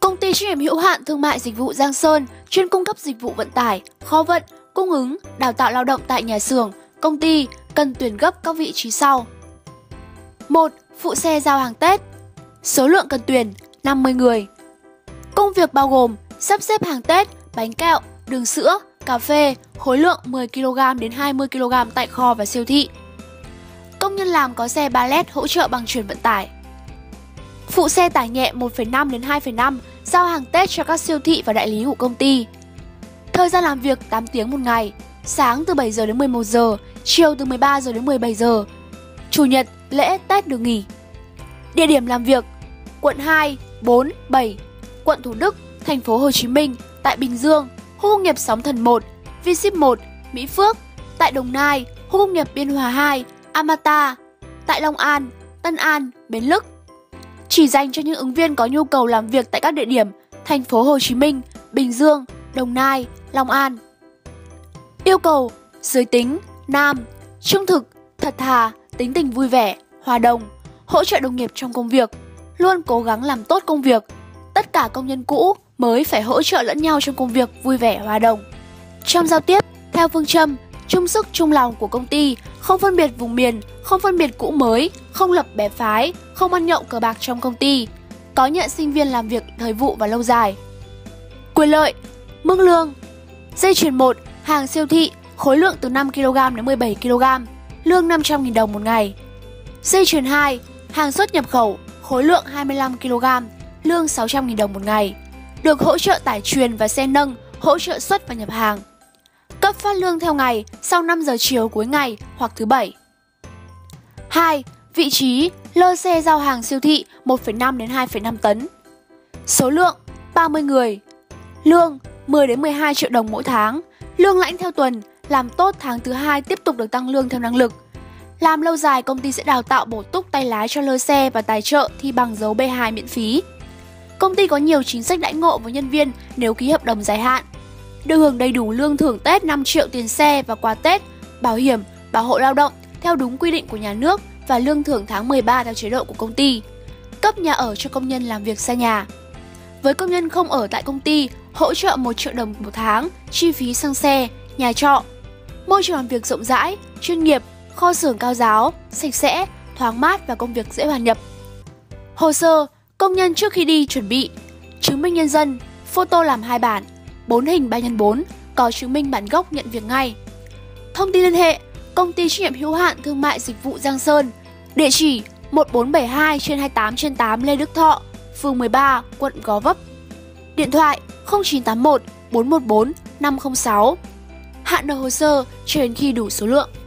Công ty trách nhiệm hữu hạn thương mại dịch vụ Giang Sơn chuyên cung cấp dịch vụ vận tải, kho vận, cung ứng, đào tạo lao động tại nhà xưởng, công ty cần tuyển gấp các vị trí sau. 1. Phụ xe giao hàng Tết. Số lượng cần tuyển 50 người. Công việc bao gồm sắp xếp hàng Tết, bánh kẹo, đường sữa, cà phê, khối lượng 10 kg đến 20 kg tại kho và siêu thị. Công nhân làm có xe pallet hỗ trợ bằng chuyển vận tải. Phụ xe tải nhẹ 1,5 đến 2,5 giao hàng Tết cho các siêu thị và đại lý của công ty. Thời gian làm việc 8 tiếng một ngày, sáng từ 7 giờ đến 11 giờ, chiều từ 13 giờ đến 17 giờ. Chủ nhật, lễ, Tết được nghỉ. Địa điểm làm việc: quận 2, 4, 7, quận Thủ Đức, thành phố Hồ Chí Minh, tại Bình Dương, khu công nghiệp Sóng Thần 1, V-Ship 1, Mỹ Phước, tại Đồng Nai, khu công nghiệp Biên Hòa 2, Amata, tại Long An, Tân An, Bến Lức. Chỉ dành cho những ứng viên có nhu cầu làm việc tại các địa điểm thành phố Hồ Chí Minh, Bình Dương, Đồng Nai, Long An. Yêu cầu: giới tính nam, trung thực, thật thà, tính tình vui vẻ, hòa đồng, hỗ trợ đồng nghiệp trong công việc, luôn cố gắng làm tốt công việc. Tất cả công nhân cũ mới phải hỗ trợ lẫn nhau trong công việc vui vẻ, hòa đồng. Trong giao tiếp, theo phương châm chung sức chung lòng của công ty, không phân biệt vùng miền, không phân biệt cũ mới, không lập bè phái, không ăn nhậu cờ bạc trong công ty. Có nhận sinh viên làm việc thời vụ và lâu dài. Quyền lợi: mức lương dây chuyền 1, hàng siêu thị, khối lượng từ 5 kg đến 17 kg, lương 500.000 đồng một ngày. Dây chuyền 2, hàng xuất nhập khẩu, khối lượng 25 kg, lương 600.000 đồng một ngày. Được hỗ trợ tải chuyền và xe nâng, hỗ trợ xuất và nhập hàng. Cấp phát lương theo ngày, sau 5 giờ chiều cuối ngày hoặc thứ Bảy. 2. Vị trí: lơ xe giao hàng siêu thị 1,5 đến 2,5 tấn. Số lượng: 30 người. Lương: 10 đến 12 triệu đồng mỗi tháng. Lương lãnh theo tuần, làm tốt tháng thứ 2 tiếp tục được tăng lương theo năng lực. Làm lâu dài, công ty sẽ đào tạo bổ túc tay lái cho lơ xe và tài trợ thi bằng dấu B2 miễn phí. Công ty có nhiều chính sách đãi ngộ với nhân viên nếu ký hợp đồng dài hạn. Được hưởng đầy đủ lương thưởng Tết 5 triệu, tiền xe và quà Tết, bảo hiểm, bảo hộ lao động theo đúng quy định của nhà nước và lương thưởng tháng 13 theo chế độ của công ty. Cấp nhà ở cho công nhân làm việc xa nhà. Với công nhân không ở tại công ty, hỗ trợ 1 triệu đồng một tháng, chi phí xăng xe, nhà trọ. Môi trường làm việc rộng rãi, chuyên nghiệp, kho xưởng cao giáo, sạch sẽ, thoáng mát và công việc dễ hòa nhập. Hồ sơ: công nhân trước khi đi chuẩn bị chứng minh nhân dân, photo làm 2 bản, 4 hình 3x4, có chứng minh bản gốc nhận việc ngay. Thông tin liên hệ: Công ty trách nhiệm hữu hạn thương mại dịch vụ Giang Sơn. Địa chỉ: 1472/28/8 Lê Đức Thọ, phường 13, quận Gò Vấp. Điện thoại: 0981 414 506. Hạn nộp hồ sơ cho đến khi đủ số lượng.